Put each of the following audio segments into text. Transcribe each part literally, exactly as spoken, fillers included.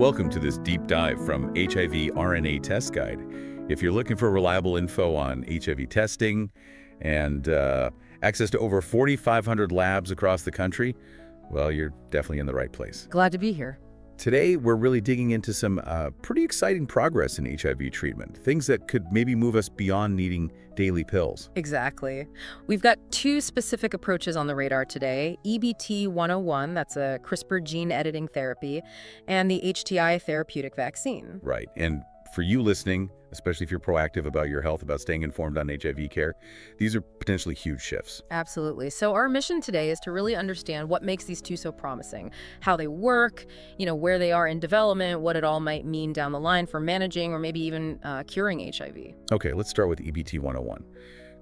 Welcome to this deep dive from H I V R N A Test Guide. If you're looking for reliable info on H I V testing and uh, access to over forty-five hundred labs across the country, well, you're definitely in the right place. Glad to be here. Today, we're really digging into some uh, pretty exciting progress in H I V treatment, things that could maybe move us beyond needing daily pills. Exactly. We've got two specific approaches on the radar today, E B T one oh one, that's a CRISPR gene editing therapy, and the H T I therapeutic vaccine. Right. And for you listening, especially if you're proactive about your health, about staying informed on H I V care, these are potentially huge shifts. Absolutely. So our mission today is to really understand what makes these two so promising, how they work, you know, where they are in development, what it all might mean down the line for managing or maybe even uh, curing H I V. Okay, let's start with E B T one oh one.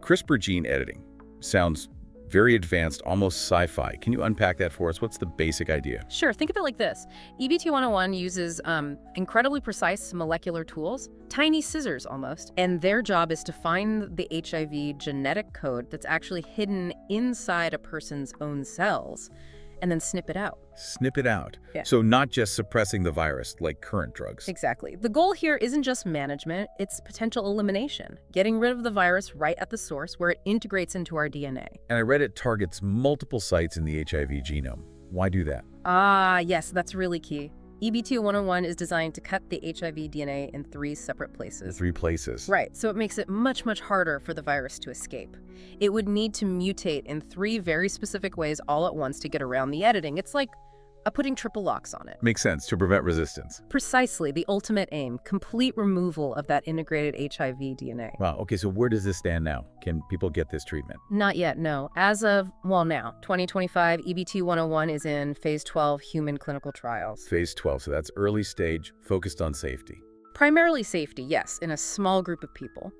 CRISPR gene editing sounds very advanced, almost sci-fi. Can you unpack that for us? What's the basic idea? Sure. Think of it like this. E B T one oh one uses um, incredibly precise molecular tools, tiny scissors almost, and their job is to find the H I V genetic code that's actually hidden inside a person's own cells and then snip it out. Snip it out. Yeah. So not just suppressing the virus like current drugs. Exactly. The goal here isn't just management, it's potential elimination, getting rid of the virus right at the source where it integrates into our D N A. And I read it targets multiple sites in the H I V genome. Why do that? Ah, yes, that's really key. E B T one oh one is designed to cut the H I V D N A in three separate places. Three places. Right, so it makes it much, much harder for the virus to escape. It would need to mutate in three very specific ways all at once to get around the editing. It's like uh, putting triple locks on it. Makes sense, to prevent resistance. Precisely, the ultimate aim, complete removal of that integrated H I V D N A. Wow, okay, so where does this stand now? Can people get this treatment? Not yet, no. As of, well now, twenty twenty-five, E B T one oh one is in phase twelve human clinical trials. Phase twelve, so that's early stage, focused on safety. Primarily safety, yes, in a small group of people.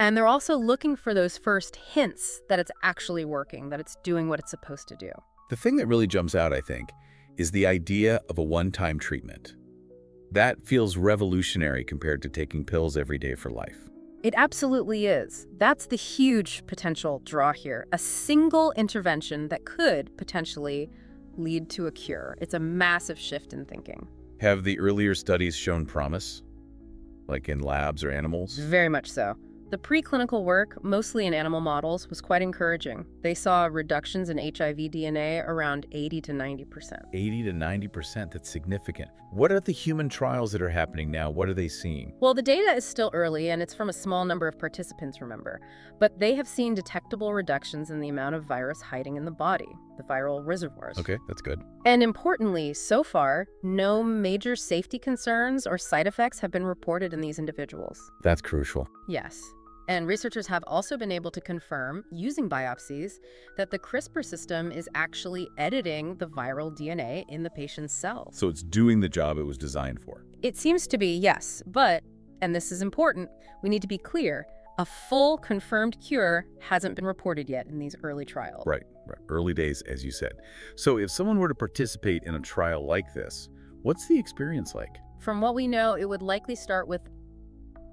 And they're also looking for those first hints that it's actually working, that it's doing what it's supposed to do. The thing that really jumps out, I think, is the idea of a one-time treatment. That feels revolutionary compared to taking pills every day for life. It absolutely is. That's the huge potential draw here. A single intervention that could potentially lead to a cure. It's a massive shift in thinking. Have the earlier studies shown promise? Like in labs or animals? Very much so. The preclinical work, mostly in animal models, was quite encouraging. They saw reductions in H I V D N A around eighty to ninety percent. eighty to ninety percent, that's significant. What are the human trials that are happening now? What are they seeing? Well, the data is still early, and it's from a small number of participants, remember. But they have seen detectable reductions in the amount of virus hiding in the body, the viral reservoirs. Okay, that's good. And importantly, so far, no major safety concerns or side effects have been reported in these individuals. That's crucial. Yes. And researchers have also been able to confirm, using biopsies, that the CRISPR system is actually editing the viral D N A in the patient's cell. So it's doing the job it was designed for. It seems to be, yes. But, and this is important, we need to be clear, a full confirmed cure hasn't been reported yet in these early trials. Right, right. Early days, as you said. So if someone were to participate in a trial like this, what's the experience like? From what we know, it would likely start with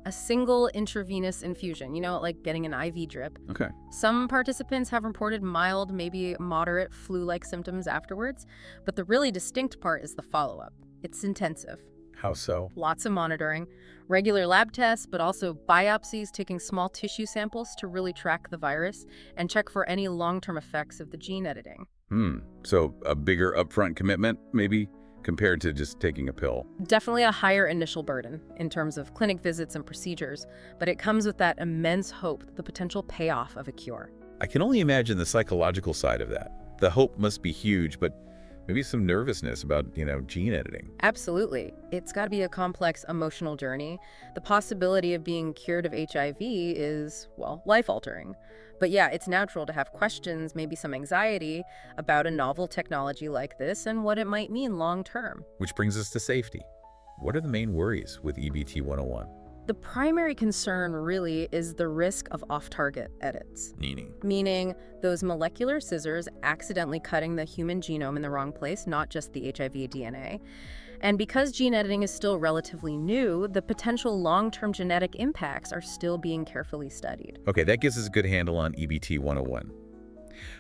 a single intravenous infusion, you know, like getting an I V drip. Okay. Some participants have reported mild, maybe moderate flu-like symptoms afterwards, but the really distinct part is the follow-up. It's intensive. How so? Lots of monitoring, regular lab tests, but also biopsies, taking small tissue samples to really track the virus and check for any long-term effects of the gene editing. Hmm. So a bigger upfront commitment, maybe? Compared to just taking a pill. Definitely a higher initial burden in terms of clinic visits and procedures, but it comes with that immense hope, the potential payoff of a cure. I can only imagine the psychological side of that. The hope must be huge, but maybe some nervousness about, you know, gene editing. Absolutely. It's got to be a complex emotional journey. The possibility of being cured of H I V is, well, life-altering. But yeah, it's natural to have questions, maybe some anxiety, about a novel technology like this and what it might mean long-term. Which brings us to safety. What are the main worries with E B T one oh one? The primary concern really is the risk of off-target edits. Meaning? Meaning those molecular scissors accidentally cutting the human genome in the wrong place, not just the H I V D N A. And because gene editing is still relatively new, the potential long-term genetic impacts are still being carefully studied. Okay, that gives us a good handle on E B T one oh one.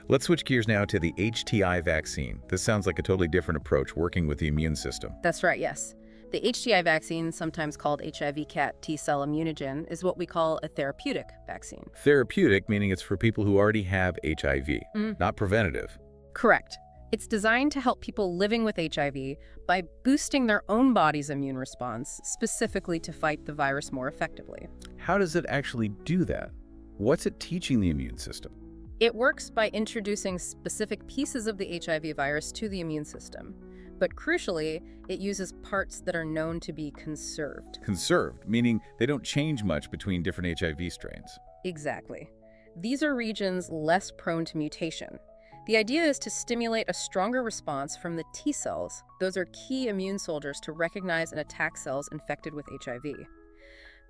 Let's switch gears now to the H T I vaccine. This sounds like a totally different approach, working with the immune system. That's right, yes. The H T I vaccine, sometimes called H I V cat T-cell immunogen, is what we call a therapeutic vaccine. Therapeutic, meaning it's for people who already have H I V, mm. not preventative. Correct. It's designed to help people living with H I V by boosting their own body's immune response, specifically to fight the virus more effectively. How does it actually do that? What's it teaching the immune system? It works by introducing specific pieces of the H I V virus to the immune system. But crucially, it uses parts that are known to be conserved. Conserved, meaning they don't change much between different H I V strains. Exactly. These are regions less prone to mutation. The idea is to stimulate a stronger response from the T cells. Those are key immune soldiers to recognize and attack cells infected with H I V.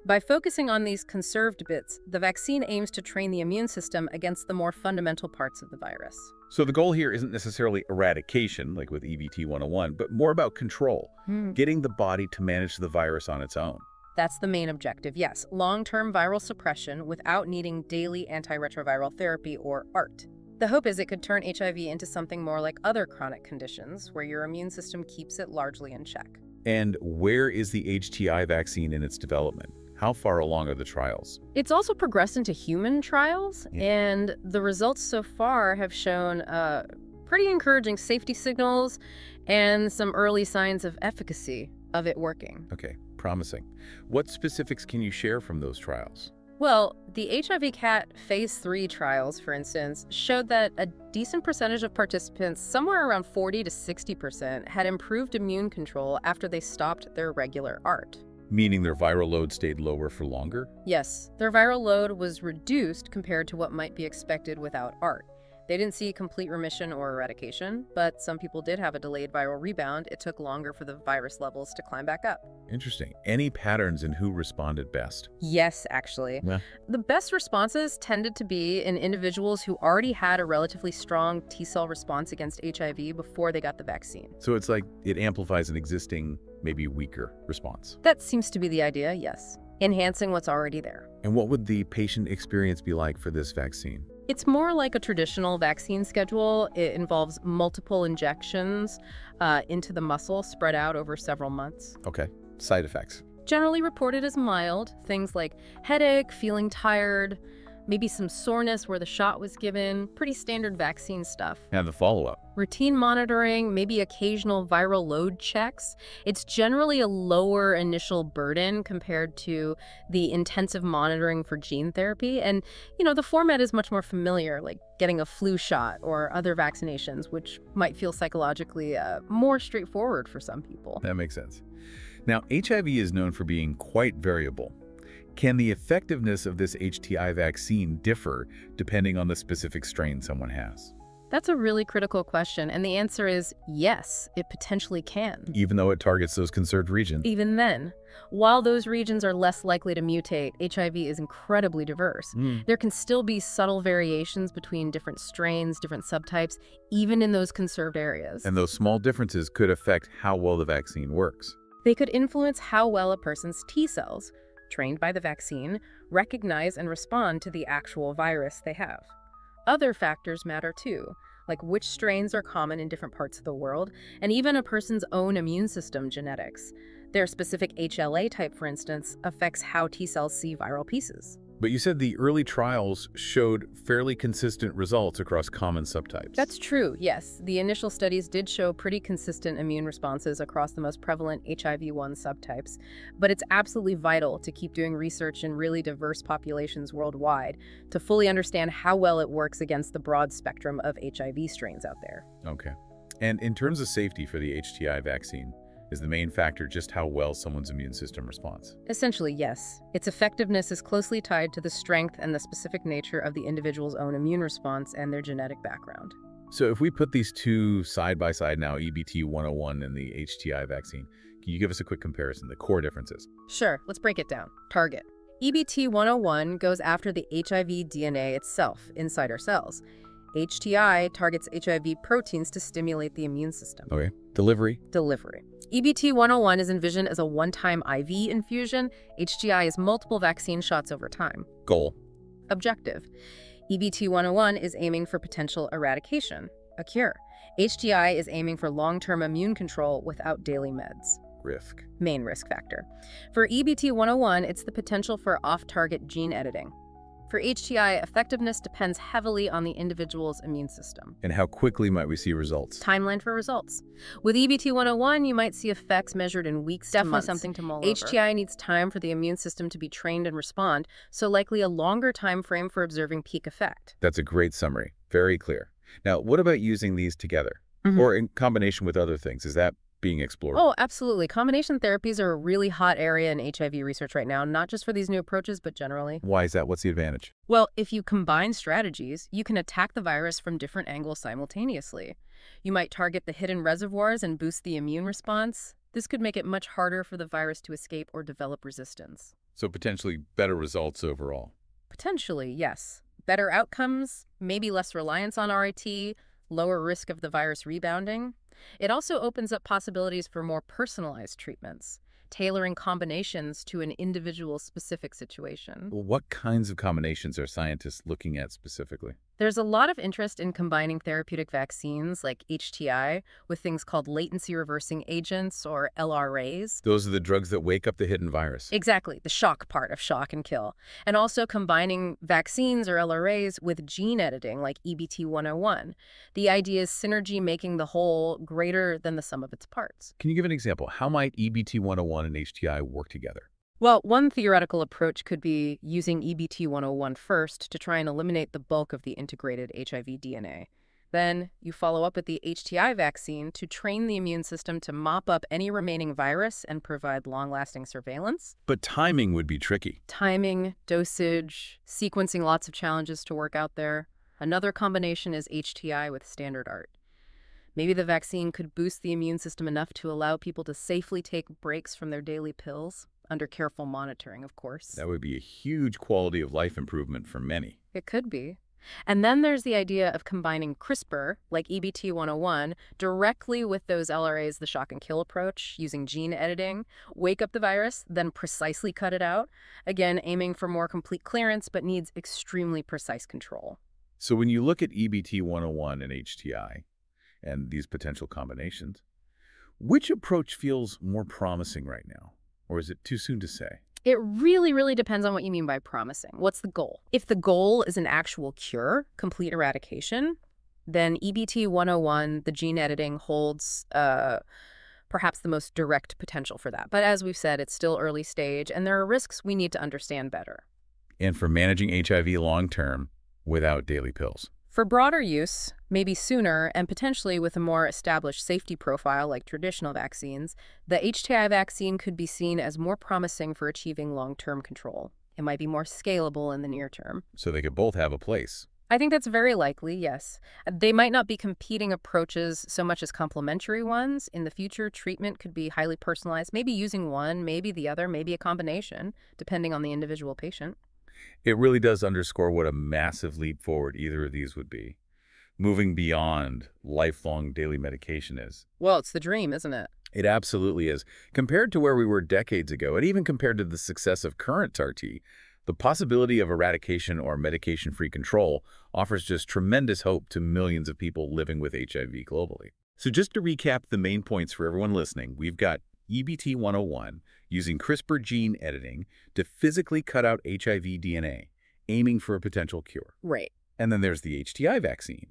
By focusing on these conserved bits, the vaccine aims to train the immune system against the more fundamental parts of the virus. So the goal here isn't necessarily eradication, like with E B T one oh one, but more about control, mm. getting the body to manage the virus on its own. That's the main objective, yes. Long-term viral suppression without needing daily antiretroviral therapy, or A R T. The hope is it could turn H I V into something more like other chronic conditions, where your immune system keeps it largely in check. And where is the H T I vaccine in its development? How far along are the trials? It's also progressed into human trials, yeah. and the results so far have shown uh, pretty encouraging safety signals and some early signs of efficacy of it working. Okay, promising. What specifics can you share from those trials? Well, the H I V cat phase three trials, for instance, showed that a decent percentage of participants, somewhere around forty to sixty percent, had improved immune control after they stopped their regular A R T. Meaning their viral load stayed lower for longer? Yes, their viral load was reduced compared to what might be expected without A R T. They didn't see complete remission or eradication, but some people did have a delayed viral rebound. It took longer for the virus levels to climb back up. Interesting. Any patterns in who responded best? Yes, actually. Yeah. The best responses tended to be in individuals who already had a relatively strong T-cell response against H I V before they got the vaccine. So it's like it amplifies an existing, maybe weaker response. That seems to be the idea, yes. Enhancing what's already there. And what would the patient experience be like for this vaccine? It's more like a traditional vaccine schedule. It involves multiple injections uh, into the muscle spread out over several months. Okay. Side effects? Generally reported as mild, things like headache, feeling tired, maybe some soreness where the shot was given, pretty standard vaccine stuff. And the follow-up? Routine monitoring, maybe occasional viral load checks. It's generally a lower initial burden compared to the intensive monitoring for gene therapy. And, you know, the format is much more familiar, like getting a flu shot or other vaccinations, which might feel psychologically uh, more straightforward for some people. That makes sense. Now, H I V is known for being quite variable. Can the effectiveness of this H T I vaccine differ depending on the specific strain someone has? That's a really critical question, and the answer is yes, it potentially can. Even though it targets those conserved regions? Even then. While those regions are less likely to mutate, H I V is incredibly diverse. Mm. There can still be subtle variations between different strains, different subtypes, even in those conserved areas. And those small differences could affect how well the vaccine works. They could influence how well a person's T cells, trained by the vaccine, recognize and respond to the actual virus they have. Other factors matter too, like which strains are common in different parts of the world, and even a person's own immune system genetics. Their specific H L A type, for instance, affects how T cells see viral pieces. But you said the early trials showed fairly consistent results across common subtypes. That's true, yes. The initial studies did show pretty consistent immune responses across the most prevalent H I V one subtypes, but it's absolutely vital to keep doing research in really diverse populations worldwide to fully understand how well it works against the broad spectrum of H I V strains out there. Okay. And in terms of safety for the H T I vaccine, is the main factor just how well someone's immune system responds? Essentially, yes. Its effectiveness is closely tied to the strength and the specific nature of the individual's own immune response and their genetic background. So if we put these two side by side now, E B T one oh one and the H T I vaccine, can you give us a quick comparison, the core differences? Sure, let's break it down. Target. E B T one oh one goes after the H I V D N A itself inside our cells. H T I targets H I V proteins to stimulate the immune system. Okay. Delivery? Delivery. E B T one oh one is envisioned as a one-time I V infusion. H T I is multiple vaccine shots over time. Goal? Objective. E B T one oh one is aiming for potential eradication, a cure. H T I is aiming for long-term immune control without daily meds. risk. Main risk factor. For E B T one oh one, it's the potential for off-target gene editing. For H T I, effectiveness depends heavily on the individual's immune system. And how quickly might we see results? Timeline for results. With E B T one oh one, you might see effects measured in weeks to months. Definitely something to mull over. H T I needs time for the immune system to be trained and respond, so likely a longer time frame for observing peak effect. That's a great summary. Very clear. Now, what about using these together? Mm-hmm. Or in combination with other things? Is that being explored? Oh, absolutely. Combination therapies are a really hot area in H I V research right now, not just for these new approaches, but generally. Why is that? What's the advantage? Well, if you combine strategies, you can attack the virus from different angles simultaneously. You might target the hidden reservoirs and boost the immune response. This could make it much harder for the virus to escape or develop resistance. So potentially better results overall? Potentially, yes. Better outcomes, maybe less reliance on R A T, lower risk of the virus rebounding. It also opens up possibilities for more personalized treatments, tailoring combinations to an individual's specific situation. Well, what kinds of combinations are scientists looking at specifically? There's a lot of interest in combining therapeutic vaccines like H T I with things called latency-reversing agents or L R As. Those are the drugs that wake up the hidden virus. Exactly, the shock part of shock and kill. And also combining vaccines or L R As with gene editing like E B T one oh one. The idea is synergy making the whole greater than the sum of its parts. Can you give an example? How might E B T one oh one and H T I work together? Well, one theoretical approach could be using E B T one oh one first to try and eliminate the bulk of the integrated H I V D N A. Then you follow up with the H T I vaccine to train the immune system to mop up any remaining virus and provide long-lasting surveillance. But timing would be tricky. Timing, dosage, sequencing, lots of challenges to work out there. Another combination is H T I with standard A R T. Maybe the vaccine could boost the immune system enough to allow people to safely take breaks from their daily pills. Under careful monitoring, of course. That would be a huge quality of life improvement for many. It could be. And then there's the idea of combining CRISPR, like E B T one oh one, directly with those L R As, the shock and kill approach, using gene editing, wake up the virus, then precisely cut it out. Again, aiming for more complete clearance, but needs extremely precise control. So when you look at E B T one oh one and H T I and these potential combinations, which approach feels more promising right now? Or is it too soon to say? It really, really depends on what you mean by promising. What's the goal? If the goal is an actual cure, complete eradication, then E B T one oh one, the gene editing, holds uh, perhaps the most direct potential for that. But as we've said, it's still early stage, and there are risks we need to understand better. And for managing H I V long-term without daily pills. For broader use, maybe sooner, and potentially with a more established safety profile like traditional vaccines, the H T I vaccine could be seen as more promising for achieving long-term control. It might be more scalable in the near term. So they could both have a place. I think that's very likely, yes. They might not be competing approaches so much as complementary ones. In the future, treatment could be highly personalized, maybe using one, maybe the other, maybe a combination, depending on the individual patient. It really does underscore what a massive leap forward either of these would be, moving beyond lifelong daily medication is. Well, it's the dream, isn't it? It absolutely is. Compared to where we were decades ago, and even compared to the success of current A R T, the possibility of eradication or medication-free control offers just tremendous hope to millions of people living with H I V globally. So just to recap the main points for everyone listening, we've got E B T one oh one, using CRISPR gene editing to physically cut out H I V D N A, aiming for a potential cure. Right. And then there's the H T I vaccine,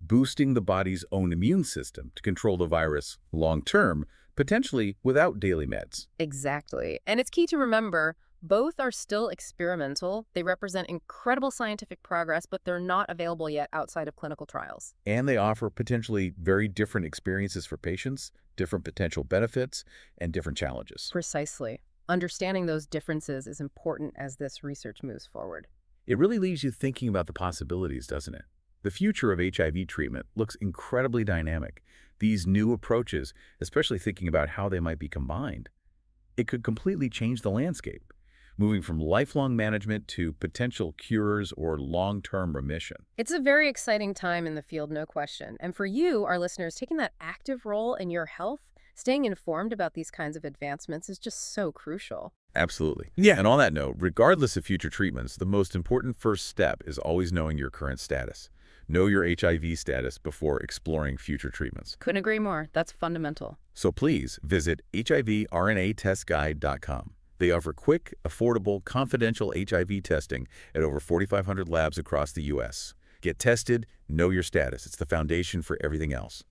boosting the body's own immune system to control the virus long-term, potentially without daily meds. Exactly. And it's key to remember, both are still experimental. They represent incredible scientific progress, but they're not available yet outside of clinical trials. And they offer potentially very different experiences for patients, different potential benefits, and different challenges. Precisely. Understanding those differences is important as this research moves forward. It really leaves you thinking about the possibilities, doesn't it? The future of H I V treatment looks incredibly dynamic. These new approaches, especially thinking about how they might be combined, it could completely change the landscape, moving from lifelong management to potential cures or long-term remission. It's a very exciting time in the field, no question. And for you, our listeners, taking that active role in your health, staying informed about these kinds of advancements is just so crucial. Absolutely. Yeah. And on that note, regardless of future treatments, the most important first step is always knowing your current status. Know your H I V status before exploring future treatments. Couldn't agree more. That's fundamental. So please visit H I V R N A test guide dot com. They offer quick, affordable, confidential H I V testing at over forty-five hundred labs across the U S Get tested, know your status. It's the foundation for everything else.